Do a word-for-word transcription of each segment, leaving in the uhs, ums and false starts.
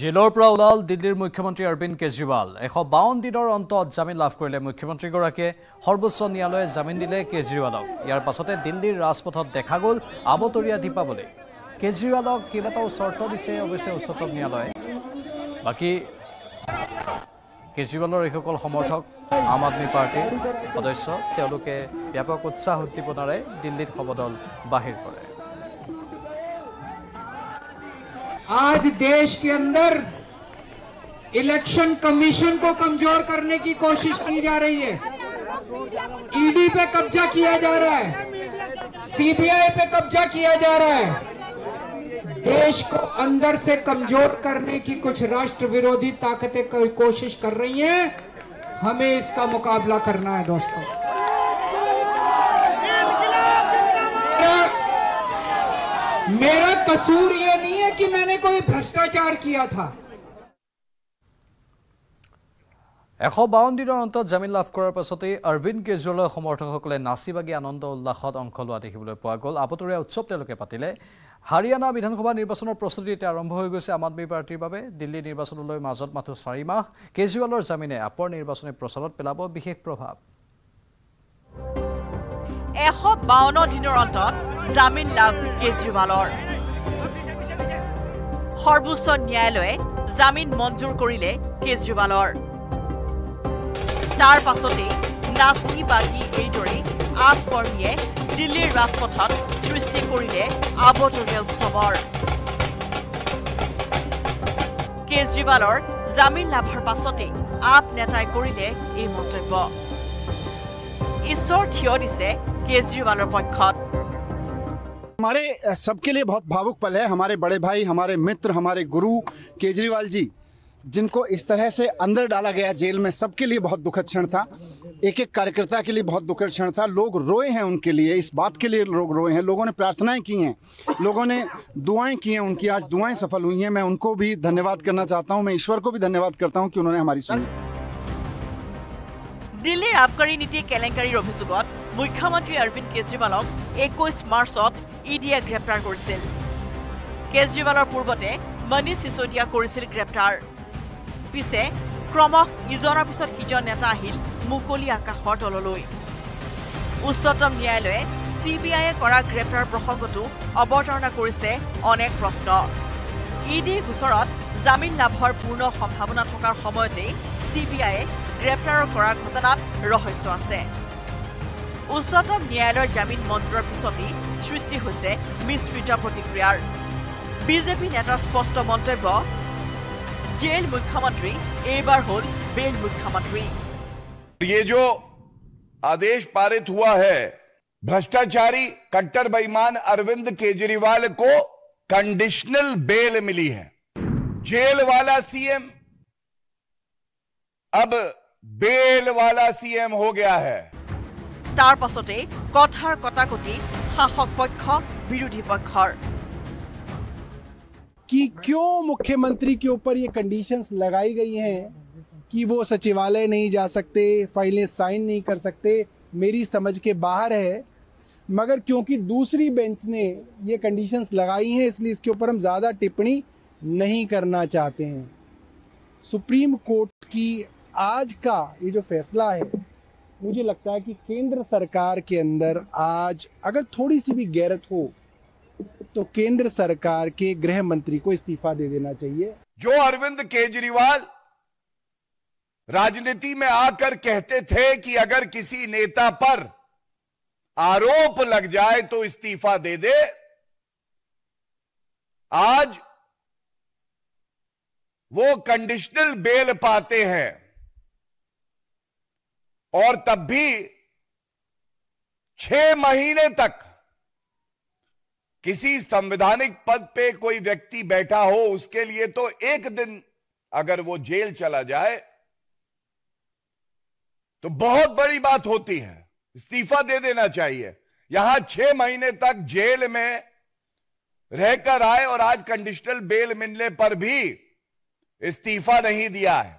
Jailer पर ओलाल दिल्लीर मुख्यमंत्री अरविंद केजरीवाल एश बावन दिनर अंतत जामिन लाभ करिले। मुख्यमंत्रीगराकीये सर्वोच्च न्यायालये जामिन दिले केजरीवालक। यार पाछते दिल्लीर राजपथत देखा गल आबतरिया दीपावली। केजरीवालक केइबाटाओ शर्त दिसे अवश्य उच्चतम न्यायालये। बाकी केजरीवालर एসকल समर्थक आम आदमी पार्टीर सदस्य तेओलोके व्यापक उत्साह उद्दीपनारे दिल्लीत सबदल बाहिर करे। आज देश के अंदर इलेक्शन कमीशन को कमजोर करने की कोशिश की जा रही है। ईडी पे कब्जा किया जा रहा है, सीबीआई पे कब्जा किया जा रहा है। देश को अंदर से कमजोर करने की कुछ राष्ट्र विरोधी ताकतें कोशिश कर रही हैं। हमें इसका मुकाबला करना है दोस्तों। मेरा कसूर ये नहीं कि मैंने कोई भ्रष्टाचार किया था। एक सौ बावन দিনৰ অন্তত জামিন লাভ কৰাৰ পাছতে অৰবিন্দ কেজৰিৱালৰ সমৰ্থকসকলে নাচি বাগি আনন্দ উল্লাসত অংশ লোৱা দেখিবলৈ পোৱা গ'ল। আপতৰীয়া উৎসৱ তেওঁলোকে পাতিলে। হাৰিয়ানা বিধানসভা নিৰ্বাচনৰ প্ৰস্তুতি এতিয়া আৰম্ভ হৈ গৈছে। আম আদমি পাৰ্টিৰ বাবে দিল্লী নিৰ্বাচনলৈ মাজত মাথো চাৰি মাহ। কেজৰিৱালৰ জামিনে আপৰ নিৰ্বাচনী প্ৰচাৰত পেলাব বিশেষ প্ৰভাৱ। এক সौ বাৱন দিনৰ অন্তত জামিন লাভ কেজৰিৱালৰ। सर्वोच्च न्यायालय जामिन मंजूर करिले केजरीवालर। तार पाछते नासी बागी एदरे आप कर्मीये दिल्ली राजपथत सृष्टि करिले आबतरिया उत्सवर। केजरीवालर जामिन लाभर पाछते आप नेताय करिले ए मंतव्य। ईश्वर थिय दिसे केजरीवालर पक्षत। हमारे सबके लिए बहुत भावुक पल है। हमारे बड़े भाई, हमारे मित्र, हमारे गुरु केजरीवाल जी, जिनको इस तरह से अंदर डाला गया जेल में, सबके लिए बहुत दुखद क्षण था। एक एक कार्यकर्ता के लिए बहुत दुखद क्षण था। लोग रोए हैं उनके लिए, इस बात के लिए लोग रोए हैं। लोगों ने प्रार्थनाएं की हैं, लोगों ने दुआएं की हैं। उनकी आज दुआएं सफल हुई हैं। मैं उनको भी धन्यवाद करना चाहता हूँ। मैं ईश्वर को भी धन्यवाद करता हूँ कि उन्होंने हमारी सुनी। दिल्लीर आबकारी नीति केलेंकारीर अभियोगत मुख्यमंत्री अरविंद केजरीवालक इक्कीस मार्चत ईडिए ग्रेप्तार करिल। केजरीवालर पूर्वते मनीष सिसोदिया करिल ग्रेप्तार। पिसे क्रमश इजনৰ पिছত इजन नेता আহিল মুকলি আকাশৰ তললৈ। উচ্চতম ন্যায়ালয়ে সিবিআইয়ে কৰা গ্ৰেপ্তাৰ প্ৰসংগটো অৱতাৰণা কৰিছে অনেক প্ৰশ্ন। ইডি গোচৰত জামিন লাভৰ পূৰ্ণ সম্ভাৱনা থকাৰ সময়তে সিবিআইয়ে ग्रेप्तार कर घटना रहस्य आछे। उच्चतम न्यायालय जामिन मंजूर पिछते सृष्टि मिश्रित प्रतिक्रियार। बीजेपी नेतार स्पष्ट मंतव्य, जेल मुख्यमंत्री एक बार होल बेल मुख्यमंत्री। ये जो आदेश पारित हुआ है, भ्रष्टाचारी कट्टर बेईमान अरविंद केजरीवाल को कंडीशनल बेल मिली है। जेल वाला सीएम अब बेल वाला सीएम हो गया है। तार पाछते कथार कटाकटी शासक पक्ष विरोधी पक्ष कि क्यों मुख्यमंत्री के ऊपर ये कंडीशंस लगाई गई हैं कि वो सचिवालय नहीं जा सकते, फाइलें साइन नहीं कर सकते, मेरी समझ के बाहर है। मगर क्योंकि दूसरी बेंच ने ये कंडीशंस लगाई हैं, इसलिए इसके ऊपर हम ज़्यादा टिप्पणी नहीं करना चाहते हैं। सुप्रीम कोर्ट की आज का ये जो फैसला है, मुझे लगता है कि केंद्र सरकार के अंदर आज अगर थोड़ी सी भी गैरत हो तो केंद्र सरकार के गृह मंत्री को इस्तीफा दे देना चाहिए। जो अरविंद केजरीवाल राजनीति में आकर कहते थे कि अगर किसी नेता पर आरोप लग जाए तो इस्तीफा दे दे, आज वो कंडीशनल बेल पाते हैं और तब भी छह महीने तक किसी संवैधानिक पद पे कोई व्यक्ति बैठा हो, उसके लिए तो एक दिन अगर वो जेल चला जाए तो बहुत बड़ी बात होती है। इस्तीफा दे देना चाहिए। यहां छह महीने तक जेल में रहकर आए और आज कंडीशनल बेल मिलने पर भी इस्तीफा नहीं दिया है।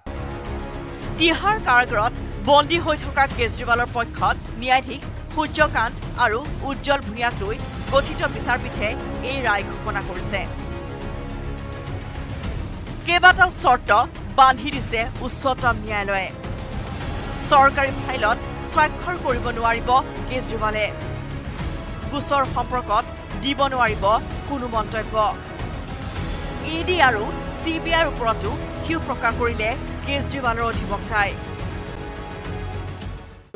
तिहार कारागारत बंदी हो थका केजरीवालर पक्षत न्यायाधीश सूर्यकांत और उज्ज्वल भूयाक लै गठित विचारपीठे यह राय घोषणा करिसे। কেইবাটাও শর্ত বান্ধি দিছে উচ্চতম ন্যায়ালয়ে। সরকারি ফাইলত স্বাক্ষর কৰিব নোৱাৰিব কেজৰিৱালে। গোচৰ সম্পৰ্কত দিব নোৱাৰিব কোনো মন্তব্য। ইডি আৰু চিবিআইৰ ওপৰতো ক্ষোভ প্ৰকাশ কৰিলে কেজৰিৱালৰ অধিবক্তাই।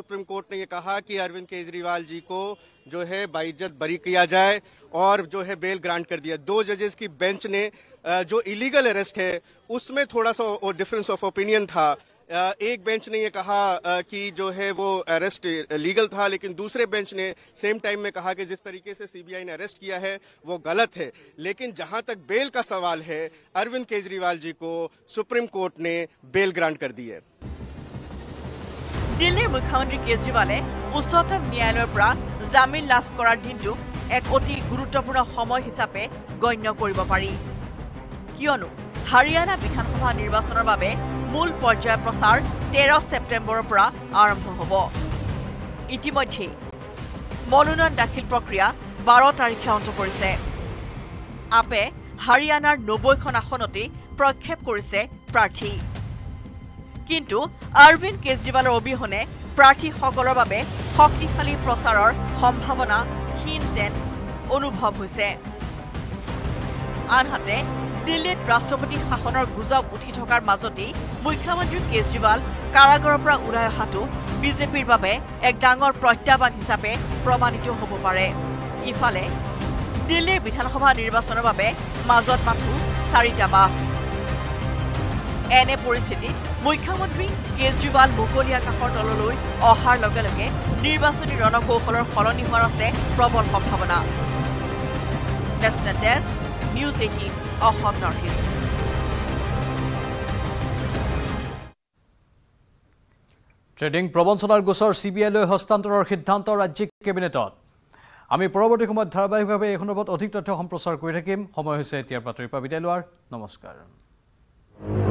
सुप्रीम कोर्ट ने ये कहा कि अरविंद केजरीवाल जी को जो है बाइज्जत बरी किया जाए और जो है बेल ग्रांट कर दिया। दो जजेस की बेंच ने जो इलीगल अरेस्ट है उसमें थोड़ा सा डिफरेंस ऑफ ओपिनियन था। एक बेंच ने ये कहा कि जो है वो अरेस्ट लीगल था, लेकिन दूसरे बेंच ने सेम टाइम में कहा कि जिस तरीके से सीबीआई ने अरेस्ट किया है वो गलत है। लेकिन जहां तक बेल का सवाल है, अरविंद केजरीवाल जी को सुप्रीम कोर्ट ने बेल ग्रांट कर दी है। दिल्लीर मुख्यमंत्री केजरीवाले उच्चतम न्यायालयर পৰা जामिन लाभ কৰাৰ দিনটো এক অতি গুৰুত্বপূৰ্ণ সময় হিচাপে গণ্য কৰিব পাৰি, কিয়নো হাৰিয়ানা বিধানসভা নিৰ্বাচনৰ বাবে মূল পৰ্যায়ৰ প্ৰচাৰ তেৰ ছেপ্টেম্বৰৰ পৰা আৰম্ভ হ'ব। ইতিমধ্যে মনোনয়ন দাখিল প্ৰক্ৰিয়া বাৰ তাৰিখে অন্ত পৰিছে। আপে হাৰিয়ানাৰ নব্বৈখন আসনতে প্ৰক্ষেপ কৰিছে প্ৰাৰ্থী, কিন্তু অৰবিন্দ কেজৰিৱালৰ অবিহনে প্ৰাৰ্থীসকলৰ বাবে শক্তিশালী প্ৰচাৰৰ সম্ভাৱনা ক্ষীণ যেন অনুভৱ হৈছে। আনহাতে দিল্লীত ৰাষ্ট্ৰপতি শাসনৰ গুজব উঠি থকাৰ মাজতেই মুখ্যমন্ত্ৰী কেজৰিৱাল কাৰাগাৰৰ পৰা ওলাই অহাটো বিজেপিৰ বাবে এক ডাঙৰ প্ৰত্যাহ্বান হিচাপে প্ৰমাণিত হ'ব পাৰে। ইফালে দিল্লীৰ বিধানসভা নিৰ্বাচনৰ বাবে মাজত মাথো চাৰিটা মাহ। এনে পৰিস্থিতিত মুখ্যমন্ত্রী কেজরিওয়াল মুকলি আকাশৰ তললৈ অহাৰ লগে লগে নির্বাচনী ৰণকৌশলৰ সলনি হোৱাৰ আছে প্ৰবল সম্ভাৱনা। ট্ৰেডিং প্ৰবঞ্চনাৰ গোচৰ চিবিআইলৈ হস্তান্তৰৰ সিদ্ধান্ত ৰাজ্যিক কেবিনেটত। আমি পৰৱৰ্তী সময়ত ধাৰাবাহিকভাৱে এই সন্দৰ্ভত অধিক তথ্য সম্প্ৰচাৰ কৰি থাকিম। সময় হৈছে এতিয়াৰ বাতৰি পৰা বিদায় লোৱাৰ। নমস্কাৰ।